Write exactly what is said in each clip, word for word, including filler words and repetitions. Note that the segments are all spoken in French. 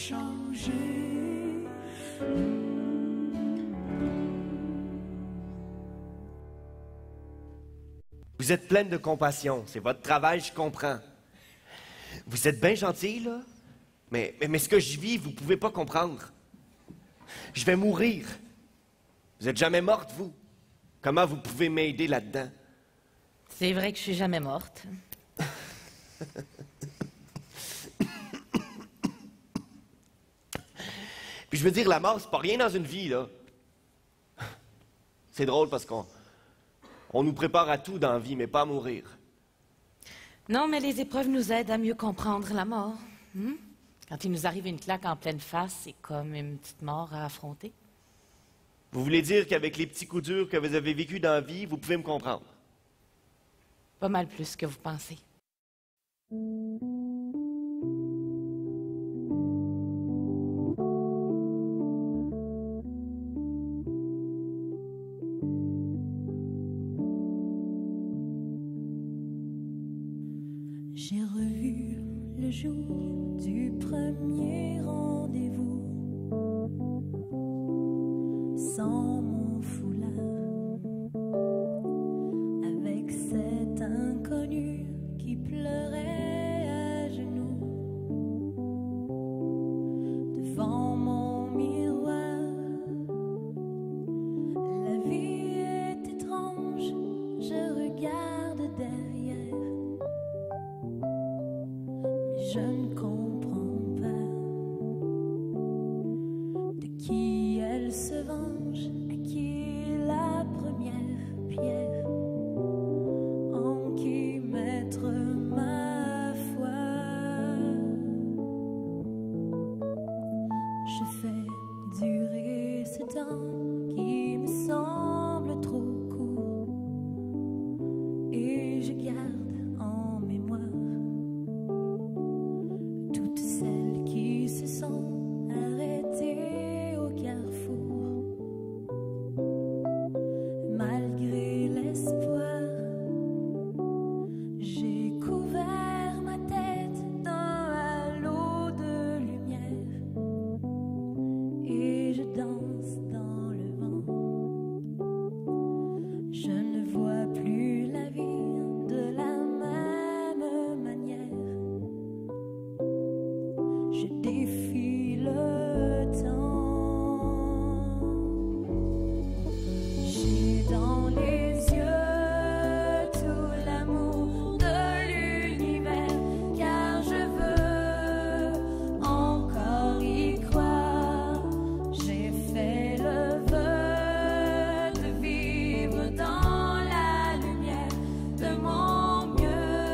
changer. Vous êtes pleine de compassion, c'est votre travail, je comprends. Vous êtes bien gentille, là, mais, mais, mais ce que je vis, vous ne pouvez pas comprendre. Je vais mourir. Vous n'êtes jamais morte, vous. Comment vous pouvez m'aider là-dedans? C'est vrai que je suis jamais morte. Puis je veux dire, la mort, c'est pas rien dans une vie, là. C'est drôle parce qu'on on nous prépare à tout dans la vie, mais pas à mourir. Non, mais les épreuves nous aident à mieux comprendre la mort. Hmm? Quand il nous arrive une claque en pleine face, c'est comme une petite mort à affronter. Vous voulez dire qu'avec les petits coups durs que vous avez vécus dans la vie, vous pouvez me comprendre? Pas mal plus que vous pensez. J'ai revu le jour du premier rendez-vous sans mon foulard, avec cet inconnu qui pleurait à genoux devant mon miroir. La vie est étrange, je regarde derrière, mais je ne comprends pas de qui elle se venge, à qui la première pierre. Je fais durer ce temps qui me semble trop court, et je garde en mémoire toutes celles qui se sont arrêtées au carrefour. Malgré l'espoir, j'ai couvert ma tête d'un halo de lumière. Et je danse dans le vent. Je ne vois plus la vie de la même manière. Je défie le temps. J'ai dans les yeux tout l'amour de l'univers, car je veux encore y croire. J'ai fait le vœu de vivre dans la lumière de mon mieux.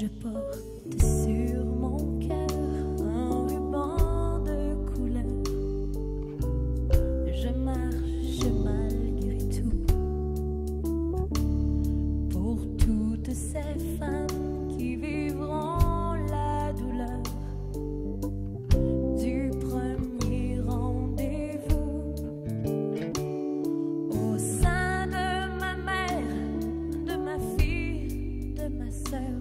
Je porte sur mon cœur un ruban de couleur. Je marche malgré tout pour toutes ces femmes qui vivront la douleur du premier rendez-vous. Au sein de ma mère, de ma fille, de ma sœur,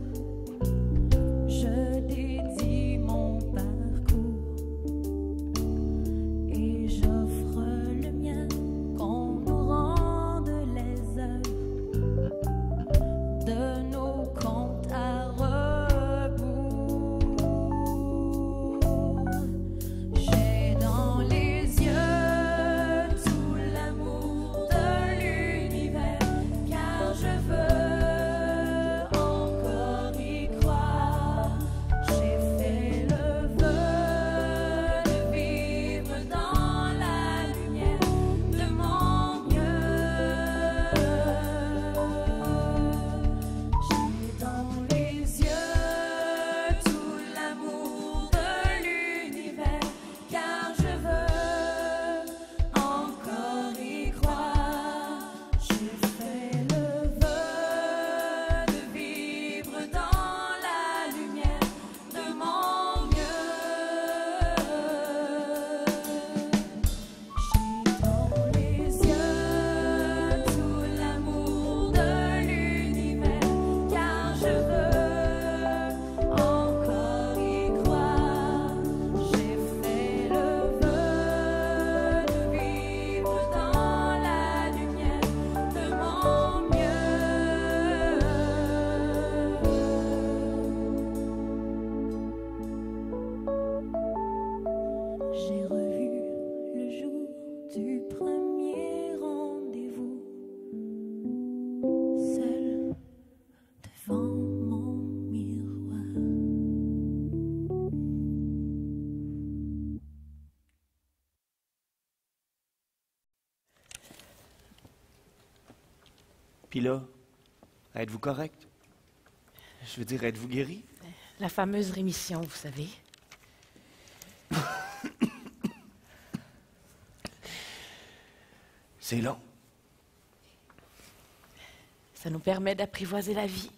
Puis là, êtes-vous correct? Je veux dire, êtes-vous guéri? La fameuse rémission, vous savez. C'est long. Ça nous permet d'apprivoiser la vie.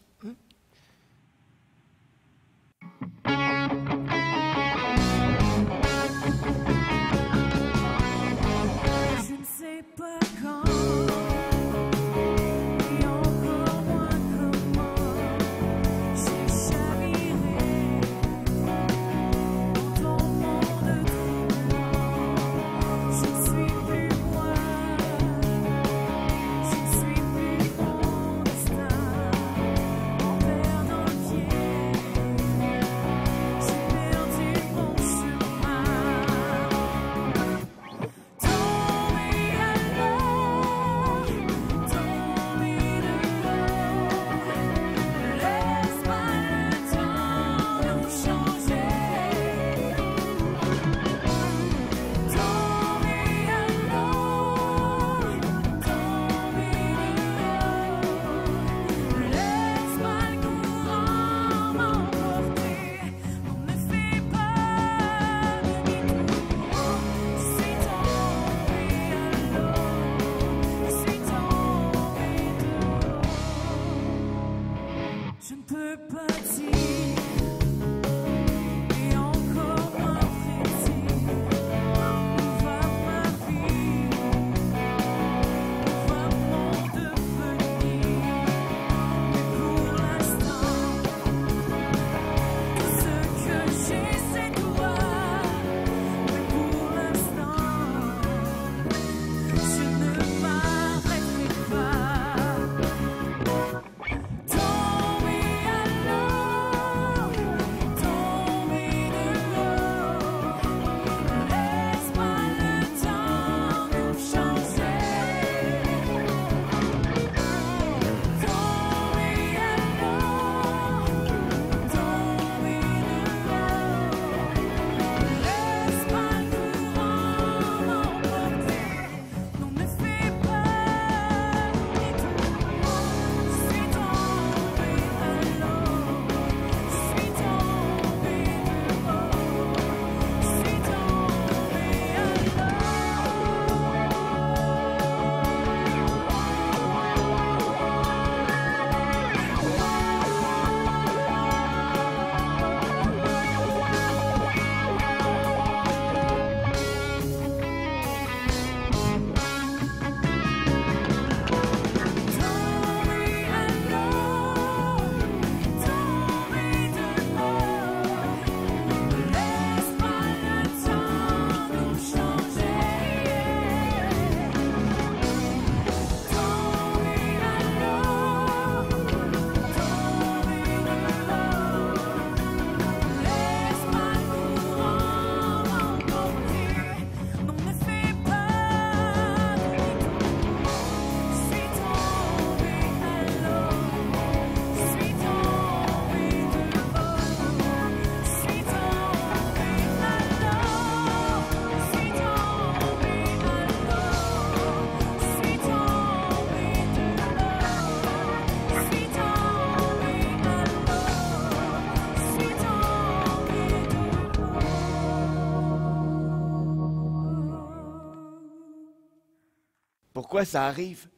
Pourquoi ça arrive?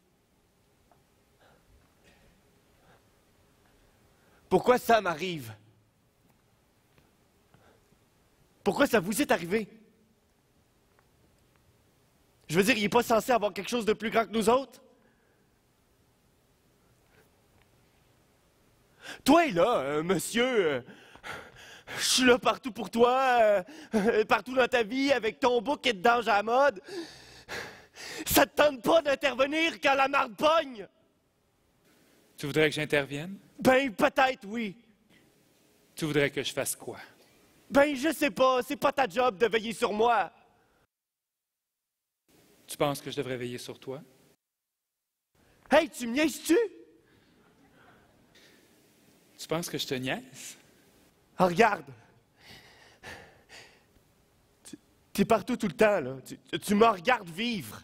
Pourquoi ça m'arrive? Pourquoi ça vous est arrivé? Je veux dire, il n'est pas censé avoir quelque chose de plus grand que nous autres? Toi, là, euh, monsieur, euh, je suis là partout pour toi, euh, euh, partout dans ta vie, avec ton bouquet de dange à la mode. Ça te tente pas d'intervenir quand la marde pogne? Tu voudrais que j'intervienne? Ben, peut-être, oui. Tu voudrais que je fasse quoi? Ben, je sais pas. C'est pas ta job de veiller sur moi. Tu penses que je devrais veiller sur toi? Hey, tu me niaises-tu? Tu penses que je te niaise? Ah, regarde. T'es partout tout le temps, là. Tu, tu me regardes vivre.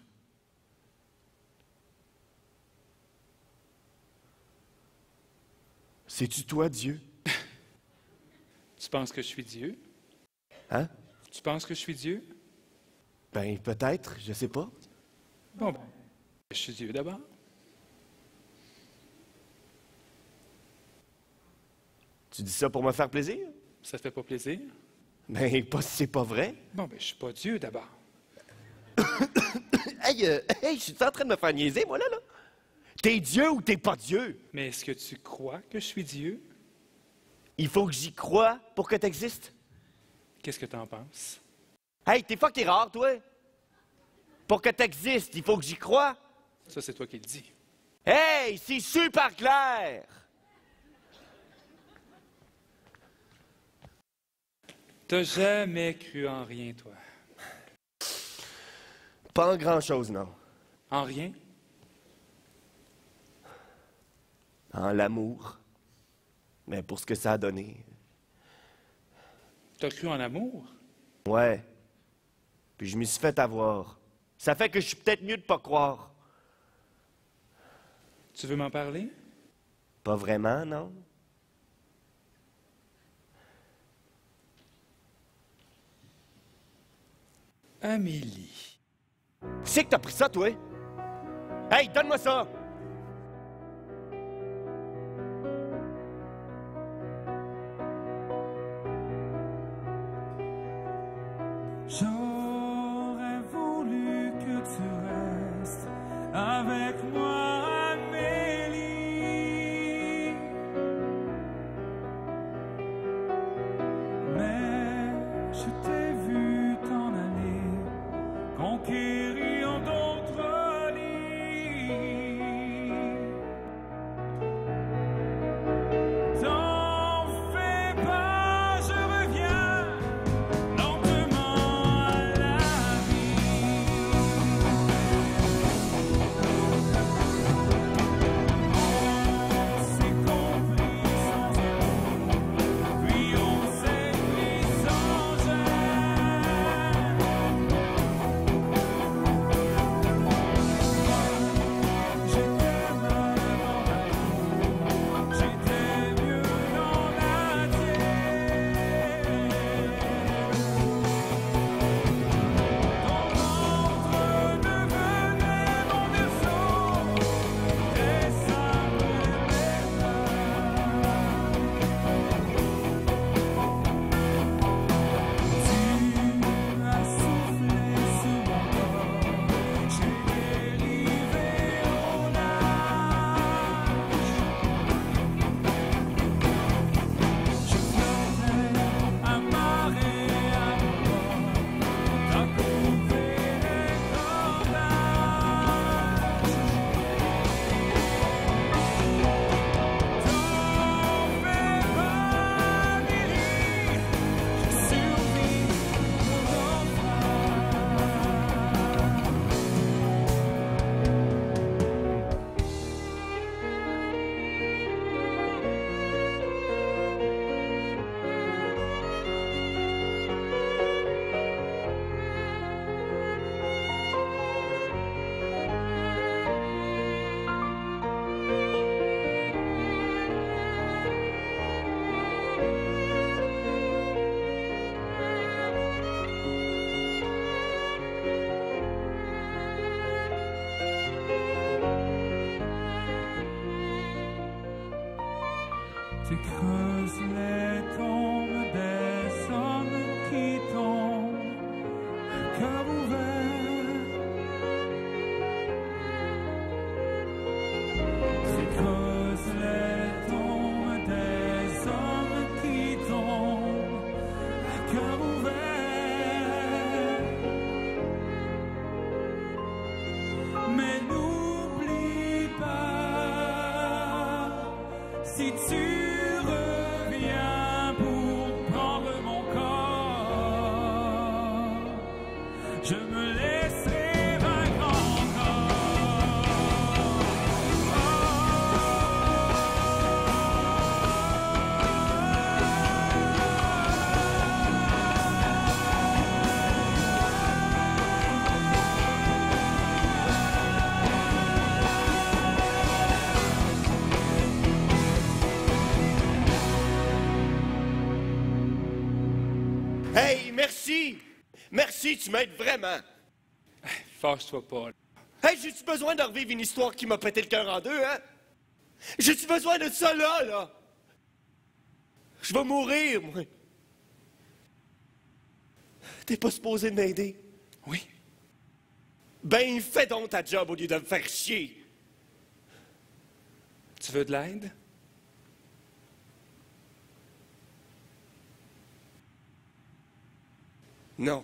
C'est-tu toi, Dieu? Tu penses que je suis Dieu? Hein? Tu penses que je suis Dieu? Ben, peut-être, je sais pas. Bon, ben, je suis Dieu d'abord. Tu dis ça pour me faire plaisir? Ça te fait pas plaisir? Ben, pas si c'est pas vrai. Bon, ben, je suis pas Dieu d'abord. Hey, euh, hey, je suis en train de me faire niaiser, moi, là, là? T'es Dieu ou t'es pas Dieu? Mais est-ce que tu crois que je suis Dieu? Il faut que j'y croie pour que t'existes. Qu'est-ce que t'en penses? Hey, t'es fuck, t'es rare, toi! Pour que t'existes, il faut que j'y croie! Ça, c'est toi qui le dis. Hey, c'est super clair! T'as jamais cru en rien, toi? Pas en grand-chose, non. En rien? En l'amour. Mais pour ce que ça a donné. T'as cru en l'amour? Ouais. Puis je m'y suis fait avoir. Ça fait que je suis peut-être mieux de pas croire. Tu veux m'en parler? Pas vraiment, non. Amélie. Tu sais que t'as pris ça, toi? Hey, donne-moi ça! J'aurais voulu que tu restes avec moi, Amélie. Mais je t'ai vu t'en aller, conquérir d'autres lits. T'en fais pas, je reviens lentement à la vie. On s'est compris sans eux, puis on s'est pris sans gêne. J'étais mal dans la cour, j'étais mieux dans la tienne. Ton ventre devenait mon berceau, et ça me plaît. Tu as soufflé sur mon corps, j'ai dérivé au large. Je flottais amarré à mon bord, t'as coupé les cordages. T'en fais pas, Amélie, j'ai survécu au naufrage. Tu creuses les tombes des hommes qui tombent à cœur ouvert. Tu creuses les tombes des hommes qui tombent à cœur ouvert. Mais n'oublie pas, si tu reviens pour prendre mon corps, je me laisserai vaincre encore. Merci. Merci, tu m'aides vraiment. Force-toi pas. Hey, j'ai-tu besoin de revivre une histoire qui m'a pété le cœur en deux, hein? J'ai-tu besoin de ça, là, là? Je vais mourir, moi. T'es pas supposé m'aider? Oui. Ben, fais donc ta job au lieu de me faire chier. Tu veux de l'aide? Non.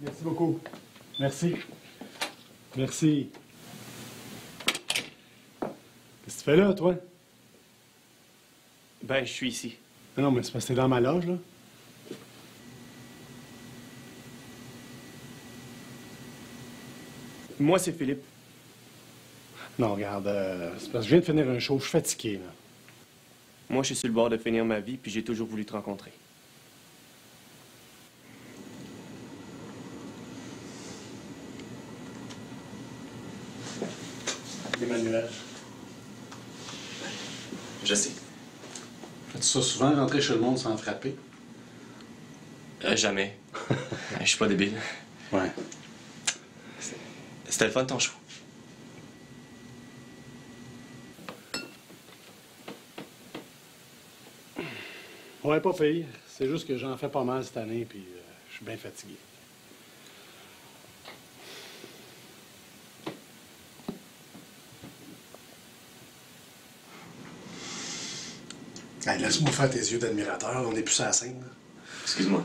Merci beaucoup. Merci. Merci. Qu'est-ce que tu fais là, toi? Ben, je suis ici. Non, mais c'est parce que t'es dans ma loge, là. Moi, c'est Philippe. Non, regarde, euh, c'est parce que je viens de finir un show, je suis fatigué, là. Moi, je suis sur le bord de finir ma vie, puis j'ai toujours voulu te rencontrer. Manuel. Je sais. Fais-tu ça souvent, rentrer chez le monde sans frapper? Euh, jamais. Je suis pas débile. Ouais. C'était le fun, ton show. Ouais, pas pire. C'est juste que j'en fais pas mal cette année, puis euh, je suis bien fatigué. Hey, laisse-moi faire tes yeux d'admirateur, on n'est plus à la scène. Là. Excuse-moi.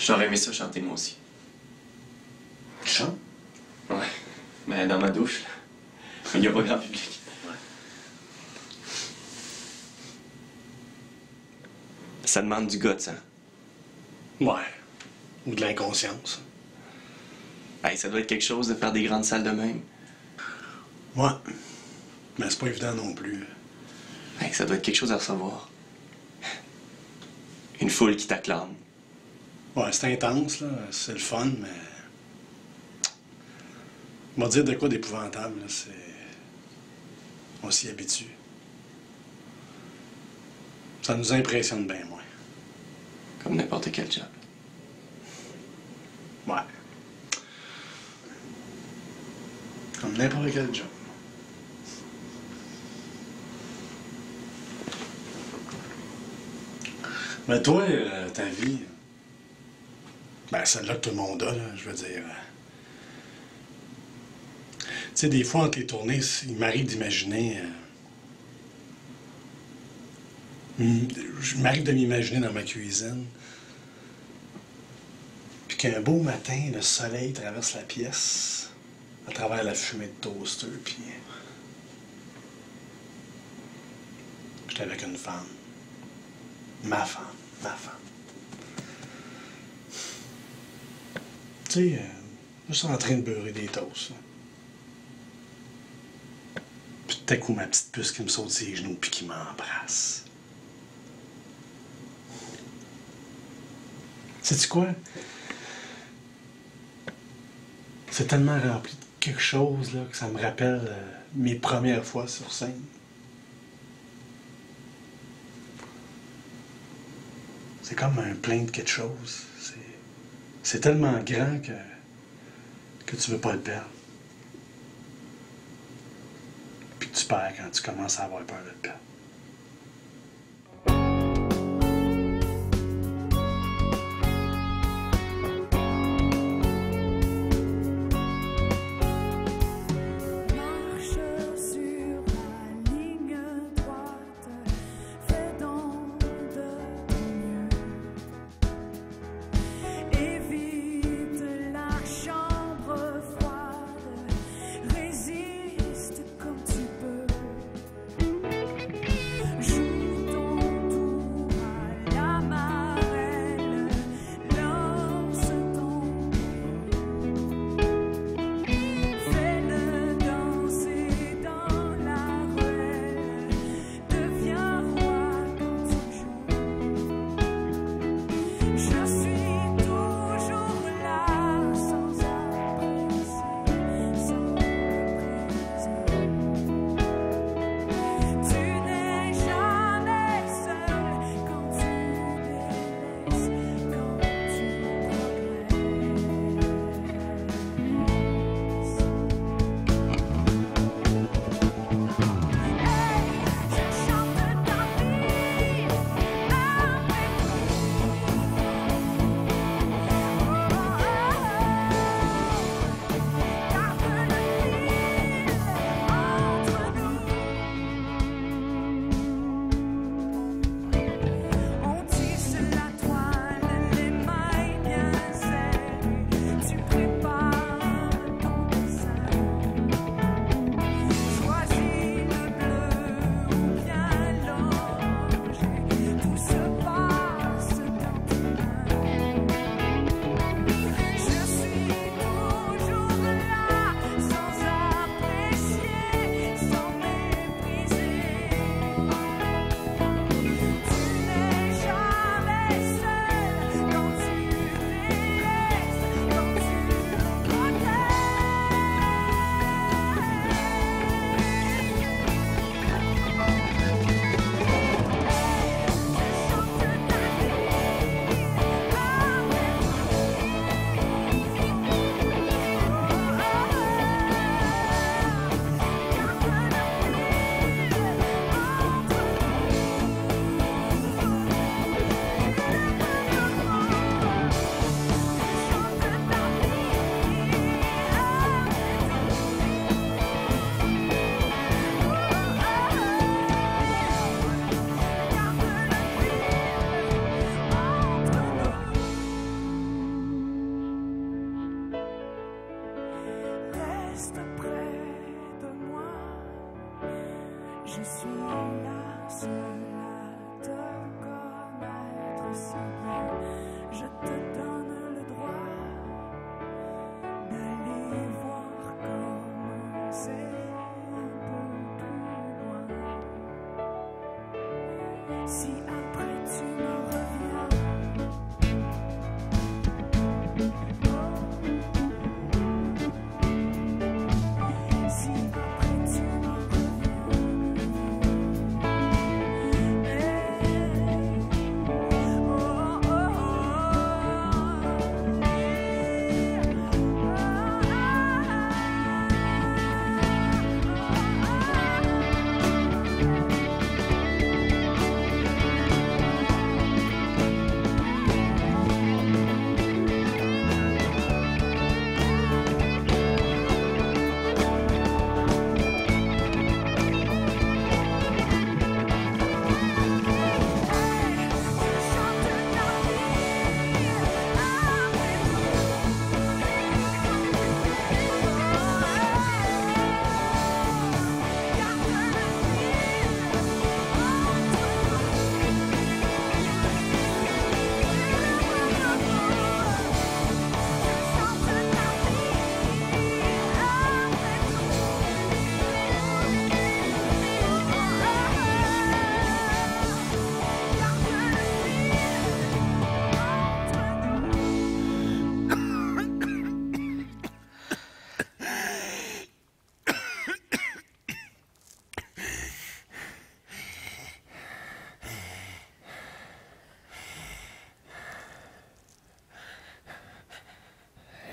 J'aurais aimé ça chanter, moi aussi. Tu chantes? Ouais, mais dans ma douche, là. Il n'y a pas grand public. Ouais. Ça demande du guts, hein? Ouais, ou de l'inconscience. Hey, ça doit être quelque chose de faire des grandes salles de même. Ouais, mais c'est pas évident non plus. Hey, ça doit être quelque chose à recevoir. Une foule qui t'acclame. Ouais, c'est intense, là. C'est le fun, mais... On va dire de quoi d'épouvantable, là. C'est... On s'y habitue. Ça nous impressionne bien moins. Comme n'importe quel job. Ouais. Comme n'importe quel job. Mais toi, euh, ta vie... Ben, celle-là que tout le monde a, là, je veux dire. Tu sais, des fois, entre les tournées, il m'arrive d'imaginer... Euh... Je m'arrive de m'imaginer dans ma cuisine. Puis qu'un beau matin, le soleil traverse la pièce à travers la fumée de toaster, puis... J'étais avec une femme. Ma femme, ma femme. Tu sais, euh, je suis en train de beurrer des toasts. Puis tout à coup, ma petite puce qui me saute sur les genoux puis qui m'embrasse. Sais-tu quoi? C'est tellement rempli de quelque chose là, que ça me rappelle euh, mes premières fois sur scène. C'est comme un plein de quelque chose. C'est... C'est tellement grand que, que tu veux pas le perdre. Puis que tu perds quand tu commences à avoir peur de le perdre. Thank you. reste près de moi. Je suis la seule à te connaître si bien. Je te donne le droit d'aller voir comment c'est un peu plus loin. Si après tu me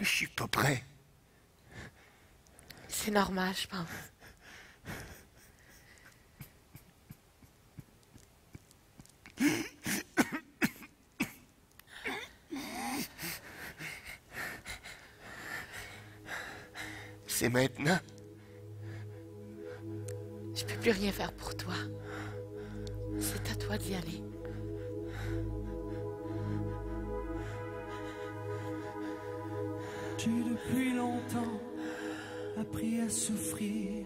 je suis pas prêt. C'est normal, je pense. C'est maintenant. Je peux plus rien faire pour toi. C'est à toi d'y aller. J'ai depuis longtemps appris à souffrir,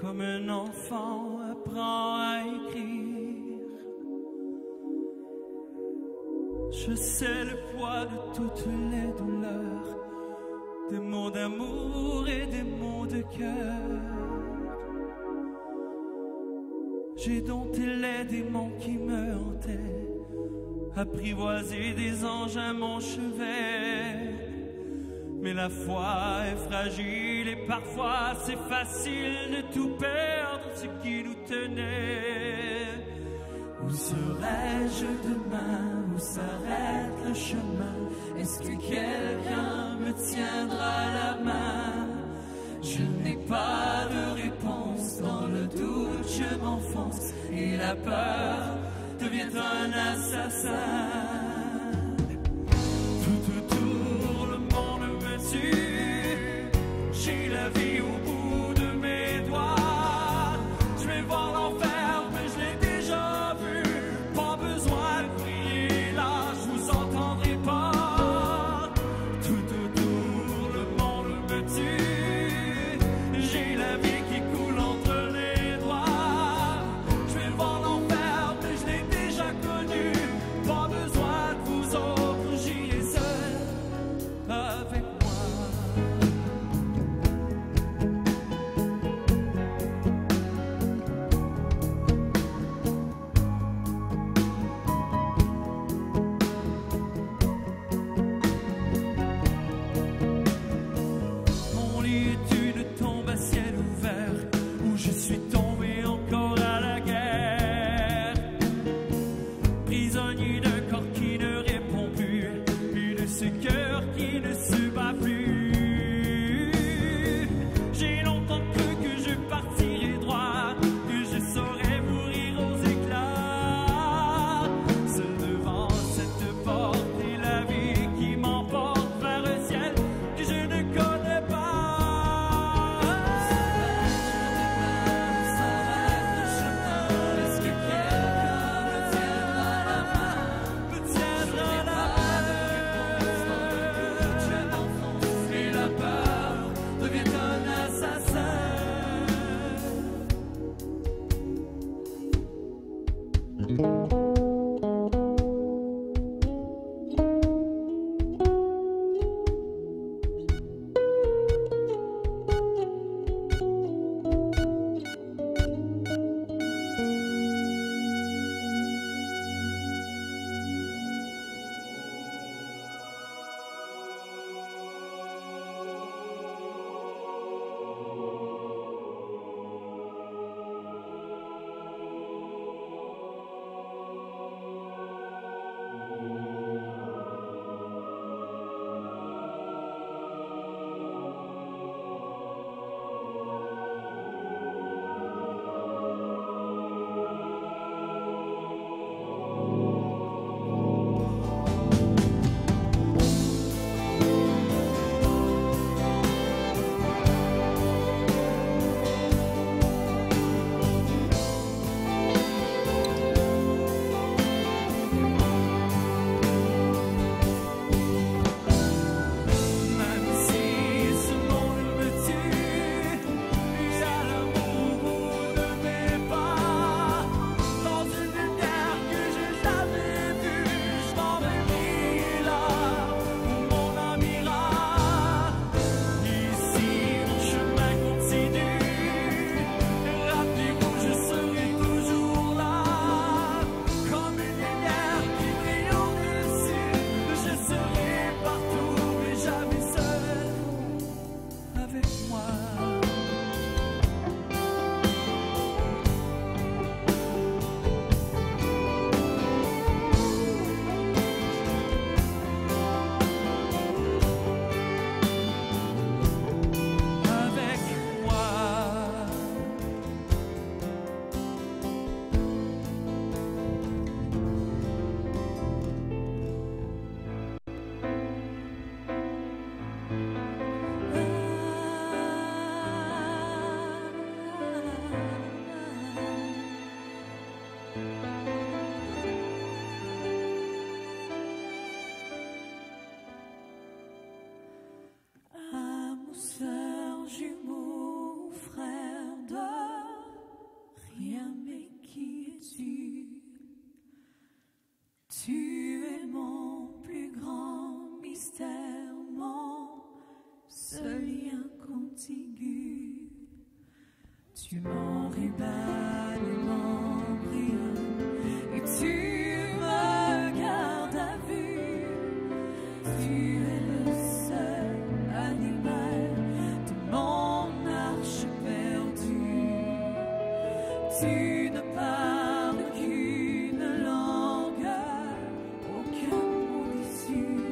comme un enfant apprend à écrire. Je sais le poids de toutes les douleurs, des mots d'amour et des mots de cœur. J'ai dompté les démons qui me hantaient, apprivoiser des anges à mon chevet. Mais la foi est fragile et parfois c'est facile de tout perdre ce qui nous tenait. Où serais-je demain? Où s'arrête le chemin? Est-ce que quelqu'un me tiendra la main? Je n'ai pas de réponse, dans le doute je m'enfonce et la peur devient un assassin. Tout autour le monde me tue, j'ai la vie au bout de mes doigts. Je vais voir l'enfer mais je l'ai déjà vu, pas besoin de prier là, je vous entendrai pas. Tout autour le monde me tue, j'ai la vie qui coule entre les doigts. Je vais voir l'enfer, pas besoin. contigu. Tu m'enrubas les membrures et tu me gardes à vue. Tu es le seul animal de mon arche perdue. Tu ne parles qu'une langue, aucun mot d'issue.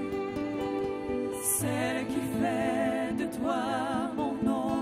Celle qui fait de toi mon autre.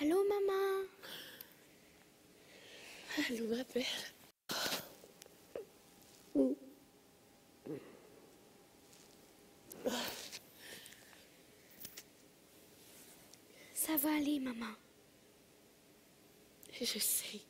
Allô, maman? Allô, ma belle. Mm. Ça va aller, maman. Je sais.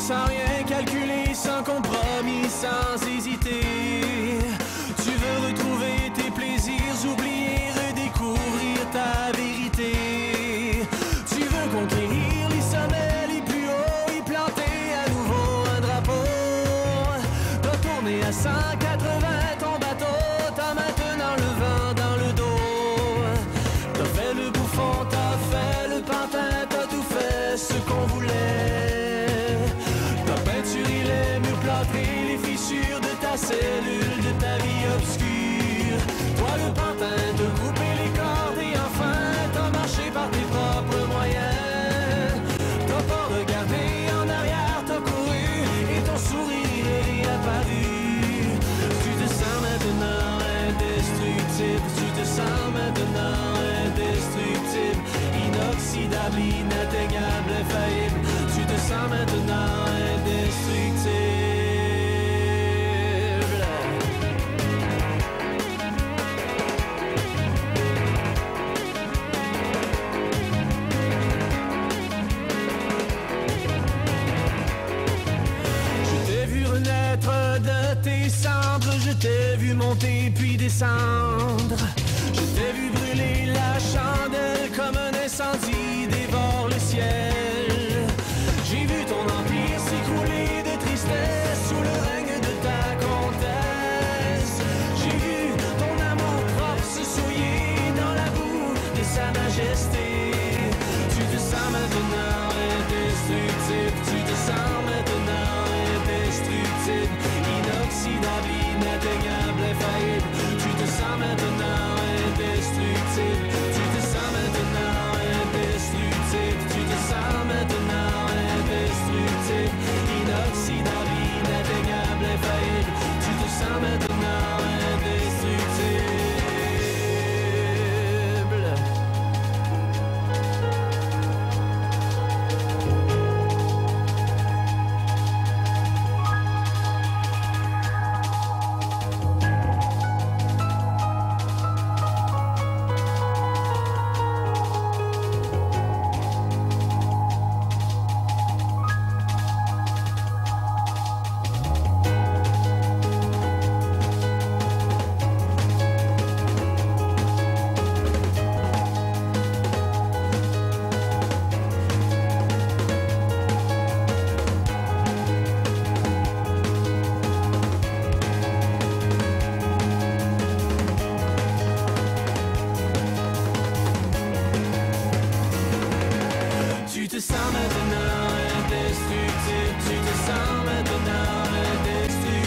Sans rien calculer, sans compromis, sans hésiter. Tu veux retrouver tes plaisirs oubliés. finir les semelles, les plus hauts, y planter à nouveau un drapeau. Retourner à cent quatre-vingts ton bateau, t'as maintenant le vent dans le dos. T'as fait le bouffon, t'as fait le pantin, t'as tout fait ce qu'on voulait. T'as peinturé les murs, plâtré les fissures de ta cellule, de ta vie obscure. Toi le pantin, te couper les cordes et enfin t'as marché par tes propres moyens. T'as pas regardé en arrière, t'as couru et ton sourire est réapparu. Tu te sens maintenant indestructible, tu te sens maintenant indestructible, inoxydable, inatteignable, infaillible. Tu te sens maintenant indestructible. De tes cendres, je t'ai vu monter puis descendre. Je t'ai vu brûler la chandelle comme un incendie dévore le ciel. J'ai vu ton empire s'écrouler de tristesse sous le règne de ta comtesse. J'ai vu ton amour propre se souiller dans la boue de sa majesté. Tu te sens maintenant indestructible, tu te sens maintenant indestructible, inoxydable, inatteignable, infaillible. Tu te sens maintenant indestructible, tu te sens maintenant indestructible, tu te sens maintenant indestructible, inoxydable, inatteignable, infaillible. Tu te sens maintenant indestructible. Tu te sens maintenant indestructible, tu te sens maintenant indestructible.